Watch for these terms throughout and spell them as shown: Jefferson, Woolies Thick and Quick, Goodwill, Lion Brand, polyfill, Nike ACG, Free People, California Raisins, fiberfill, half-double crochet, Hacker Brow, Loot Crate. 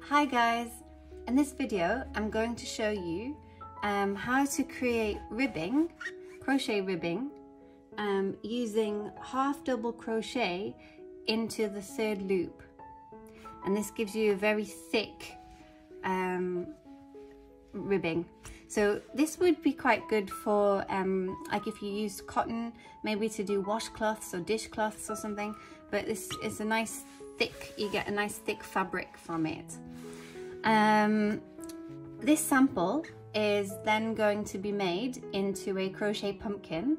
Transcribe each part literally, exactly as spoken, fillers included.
Hi guys, in this video I'm going to show you um, how to create ribbing, crochet ribbing, um, using half double crochet into the third loop, and this gives you a very thick um, ribbing. So this would be quite good for um, like if you used cotton, maybe to do washcloths or dishcloths or something, but this is a nice thick, you get a nice thick fabric from it. Um, this sample is then going to be made into a crochet pumpkin,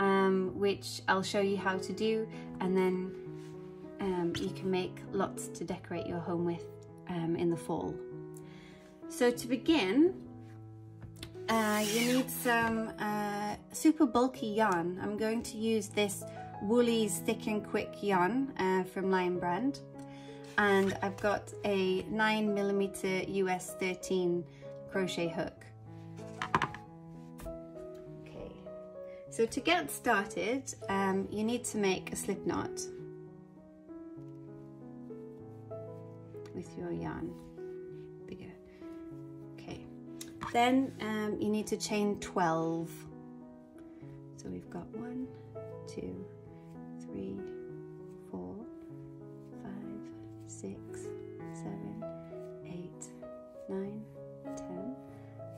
um, which I'll show you how to do, and then um, you can make lots to decorate your home with um, in the fall. So to begin, uh, you need some uh, super bulky yarn. I'm going to use this Woolies Thick and Quick yarn uh, from Lion Brand, and I've got a nine millimeter U S thirteen crochet hook. Okay, so to get started, um, you need to make a slip knot with your yarn. Bigger. Okay, then um, you need to chain twelve. So we've got one, two, three, four, five, six, seven, eight, nine, ten,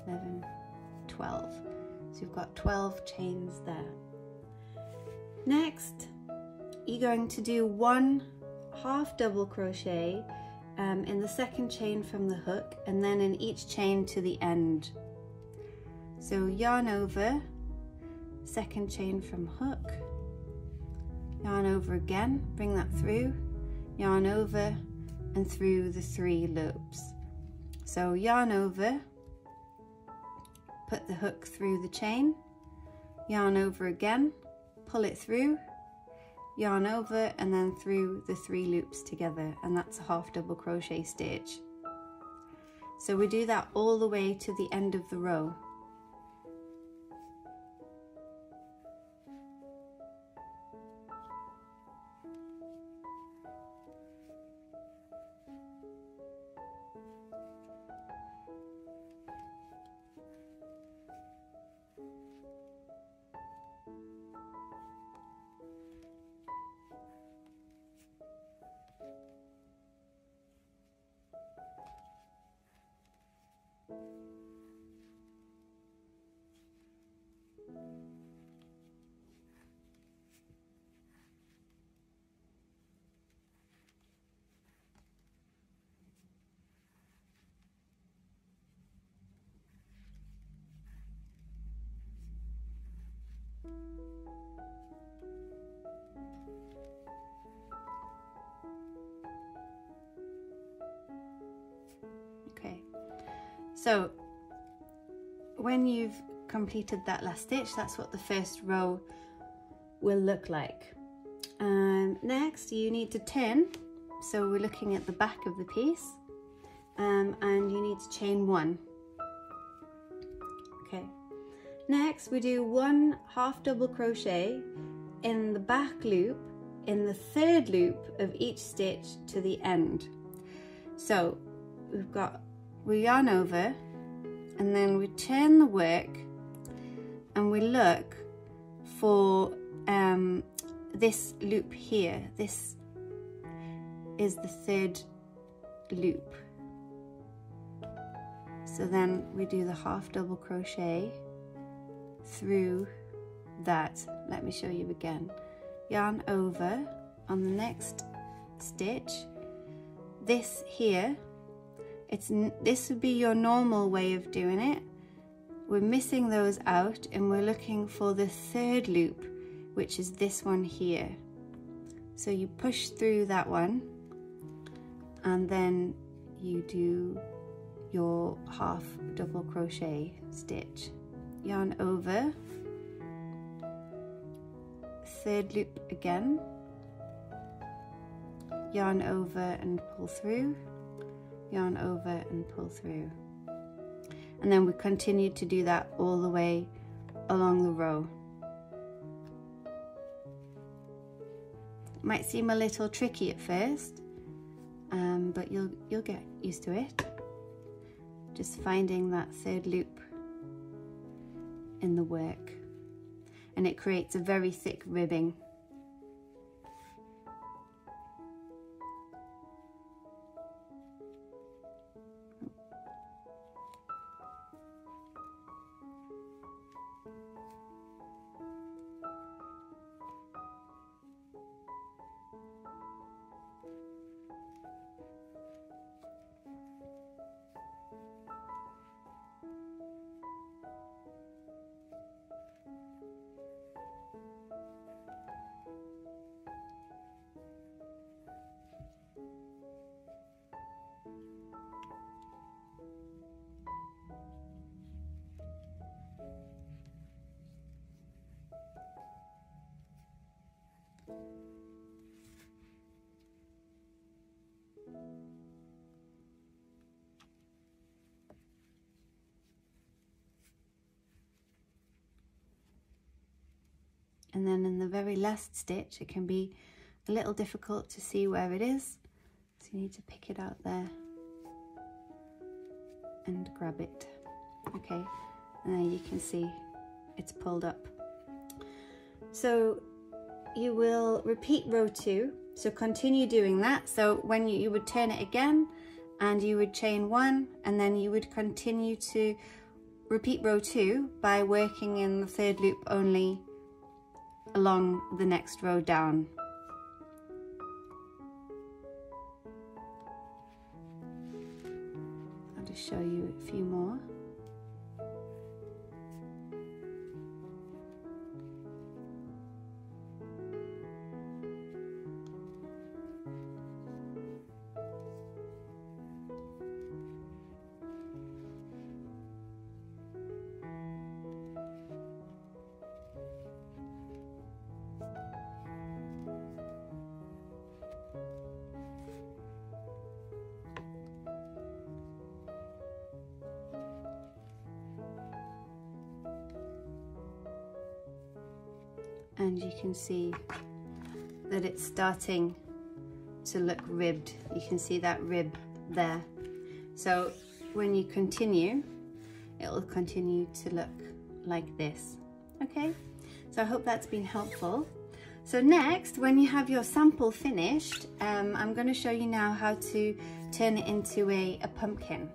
eleven, twelve. So you've got twelve chains there. Next, you're going to do one half double crochet um, in the second chain from the hook, and then in each chain to the end. So yarn over, second chain from hook, yarn over again, bring that through, yarn over and through the three loops. So yarn over, put the hook through the chain, yarn over again, pull it through, yarn over and then through the three loops together, and that's a half double crochet stitch. So we do that all the way to the end of the row. So when you've completed that last stitch, that's what the first row will look like. Um, next, you need to turn. So we're looking at the back of the piece, um, and you need to chain one. Okay. Next, we do one half double crochet in the back loop, in the third loop of each stitch to the end. So we've got, we yarn over and then we turn the work, and we look for um, this loop here. This is the third loop. So then we do the half double crochet through that. Let me show you again. Yarn over on the next stitch. This here, It's, this would be your normal way of doing it. We're missing those out, and we're looking for the third loop, which is this one here. So you push through that one, and then you do your half double crochet stitch. Yarn over, third loop again, yarn over and pull through, yarn over and pull through, and then we continue to do that all the way along the row. It might seem a little tricky at first, um, but you'll you'll get used to it. Just finding that third loop in the work, and it creates a very thick ribbing. And then in the very last stitch, it can be a little difficult to see where it is, so you need to pick it out there and grab it. Okay, and there you can see it's pulled up. So you will repeat row two, so continue doing that. So when you, you would turn it again and you would chain one, and then you would continue to repeat row two by working in the third loop only along the next row down. I'll just show you a few more. And you can see that it's starting to look ribbed. You can see that rib there. So when you continue, it'll continue to look like this. Okay, so I hope that's been helpful. So next, when you have your sample finished, um, I'm going to show you now how to turn it into a, a pumpkin.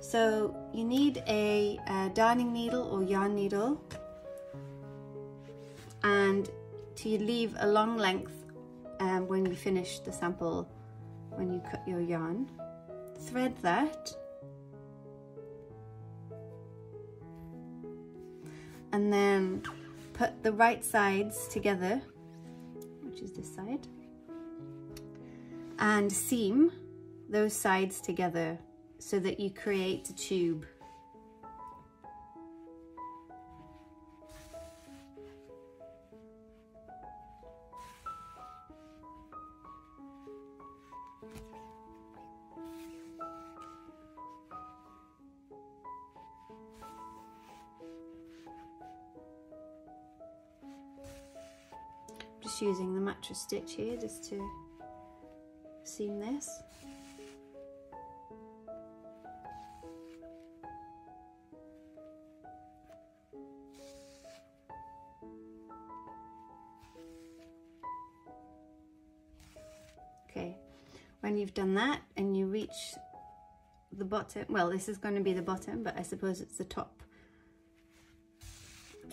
So you need a, a darning needle or yarn needle, and to leave a long length um, when you finish the sample, when you cut your yarn. Thread that, and then put the right sides together, which is this side, and seam those sides together so that you create a tube. Just using the mattress stitch here just to seam this. Okay, when you've done that and you reach the bottom, well, this is going to be the bottom, but I suppose it's the top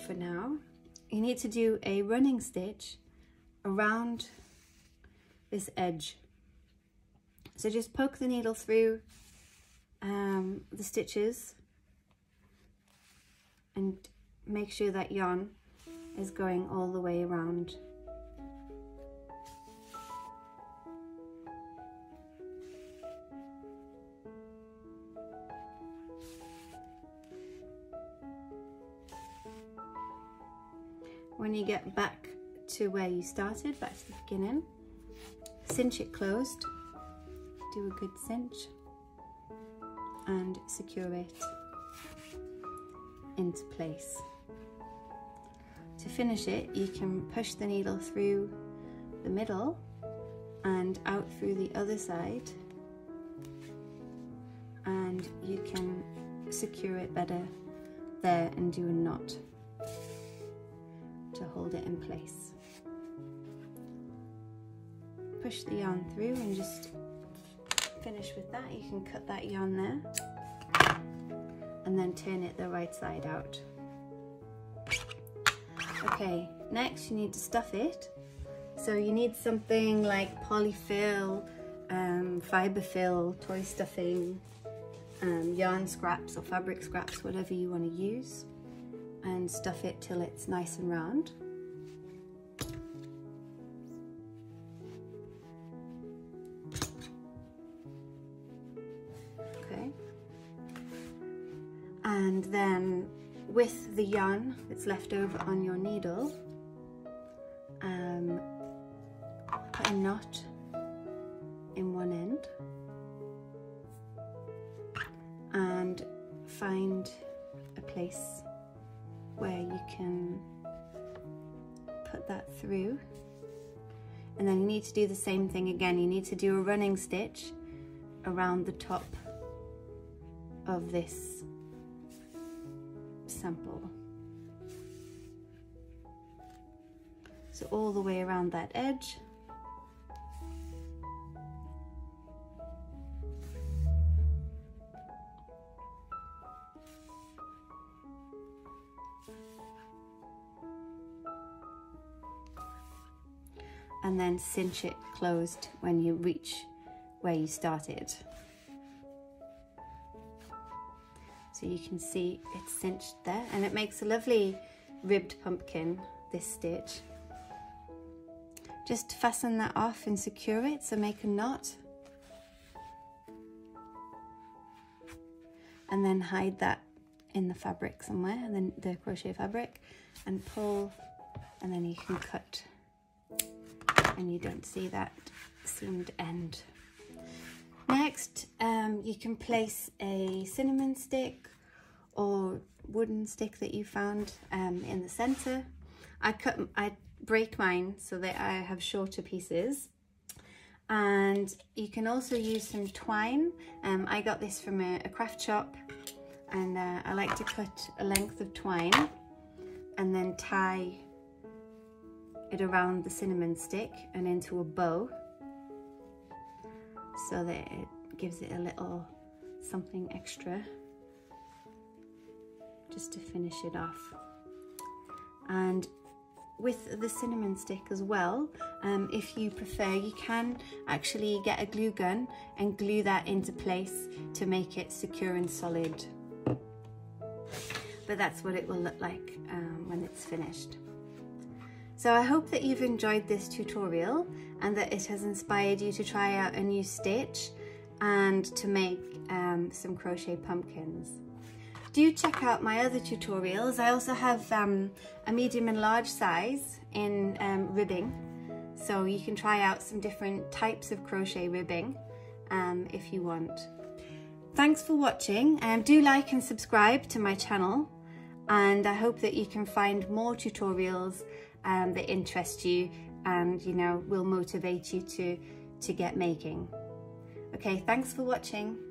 for now. You need to do a running stitch around this edge. So just poke the needle through um, the stitches and make sure that yarn is going all the way around. When you get back to where you started, back to the beginning, cinch it closed, do a good cinch, and secure it into place. To finish it, you can push the needle through the middle and out through the other side and you can secure it better there and do a knot to hold it in place. Push the yarn through and just finish with that. You can cut that yarn there and then turn it the right side out. Okay, next you need to stuff it. So you need something like polyfill, um, fiberfill, toy stuffing, um, yarn scraps or fabric scraps, whatever you want to use, and stuff it till it's nice and round. Okay. And then with the yarn that's left over on your needle, um, put a knot in one end and find a place where you can put that through, and then you need to do the same thing again. You need to do a running stitch around the top of this sample, so all the way around that edge. And then cinch it closed when you reach where you started. So you can see it's cinched there, and it makes a lovely ribbed pumpkin, this stitch. Just fasten that off and secure it, so make a knot. And then hide that in the fabric somewhere, and then the crochet fabric, and pull, and then you can cut. And you don't see that seamed end. Next, um, you can place a cinnamon stick or wooden stick that you found um, in the center. I cut, I break mine so that I have shorter pieces. And you can also use some twine. Um, I got this from a, a craft shop, and uh, I like to cut a length of twine and then tie it around the cinnamon stick and into a bow, so that it gives it a little something extra just to finish it off. And with the cinnamon stick as well, um, if you prefer, you can actually get a glue gun and glue that into place to make it secure and solid, but that's what it will look like um, when it's finished. So I hope that you've enjoyed this tutorial and that it has inspired you to try out a new stitch and to make um, some crochet pumpkins. Do check out my other tutorials. I also have um, a medium and large size in um, ribbing, so you can try out some different types of crochet ribbing um, if you want. Thanks for watching, and um, do like and subscribe to my channel, and I hope that you can find more tutorials Um, that interest you and, you know, will motivate you to to get making. Okay, thanks for watching.